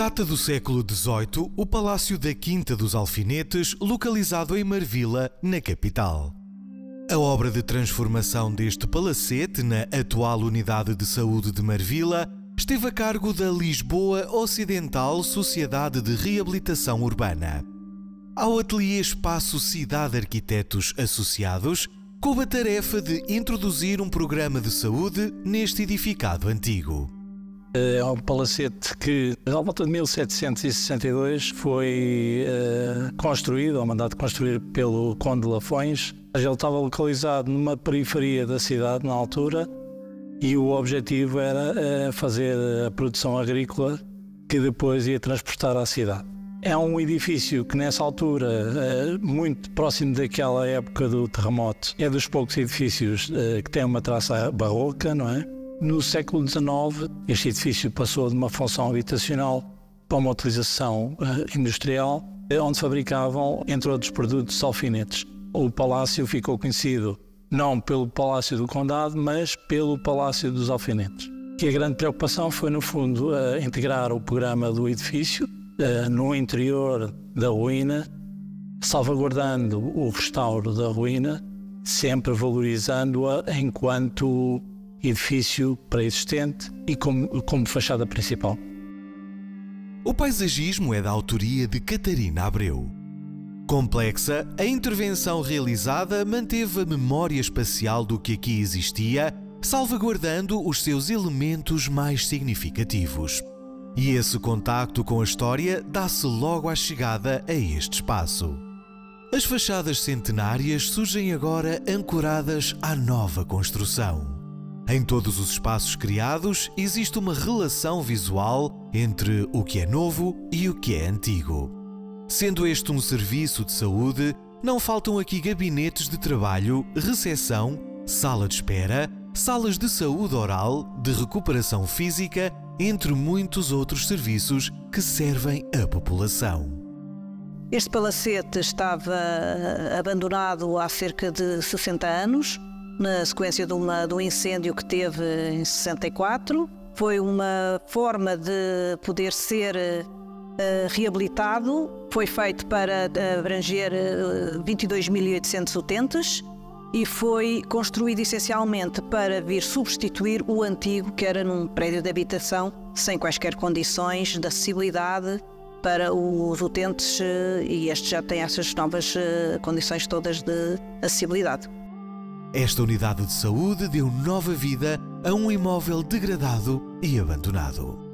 Data do século XVIII, o Palácio da Quinta dos Alfinetes, localizado em Marvila, na capital. A obra de transformação deste palacete, na atual Unidade de Saúde de Marvila, esteve a cargo da Lisboa Ocidental Sociedade de Reabilitação Urbana. Ao Ateliê Espaço Cidade Arquitetos Associados, coube a tarefa de introduzir um programa de saúde neste edificado antigo. É um palacete que, à volta de 1762, foi construído, ou mandado construir pelo Conde de Lafões. Ele estava localizado numa periferia da cidade, na altura, e o objetivo era fazer a produção agrícola que depois ia transportar à cidade. É um edifício que, nessa altura, muito próximo daquela época do terremoto, é dos poucos edifícios que tem uma traça barroca, não é? No século XIX, este edifício passou de uma função habitacional para uma utilização industrial, onde fabricavam, entre outros produtos, alfinetes. O palácio ficou conhecido não pelo Palácio do Condado, mas pelo Palácio dos Alfinetes. E a grande preocupação foi, no fundo, integrar o programa do edifício no interior da ruína, salvaguardando o restauro da ruína, sempre valorizando-a enquanto edifício pré-existente e como fachada principal. O paisagismo é da autoria de Catarina Abreu. Complexa, a intervenção realizada manteve a memória espacial do que aqui existia, salvaguardando os seus elementos mais significativos. E esse contacto com a história dá-se logo à chegada a este espaço. As fachadas centenárias surgem agora ancoradas à nova construção. Em todos os espaços criados, existe uma relação visual entre o que é novo e o que é antigo. Sendo este um serviço de saúde, não faltam aqui gabinetes de trabalho, recepção, sala de espera, salas de saúde oral, de recuperação física, entre muitos outros serviços que servem à população. Este palacete estava abandonado há cerca de 60 anos. Na sequência de um incêndio que teve em 64. Foi uma forma de poder ser reabilitado. Foi feito para abranger 22.800 utentes e foi construído essencialmente para vir substituir o antigo, que era num prédio de habitação sem quaisquer condições de acessibilidade para os utentes, e este já tem essas novas condições todas de acessibilidade. Esta unidade de saúde deu nova vida a um imóvel degradado e abandonado.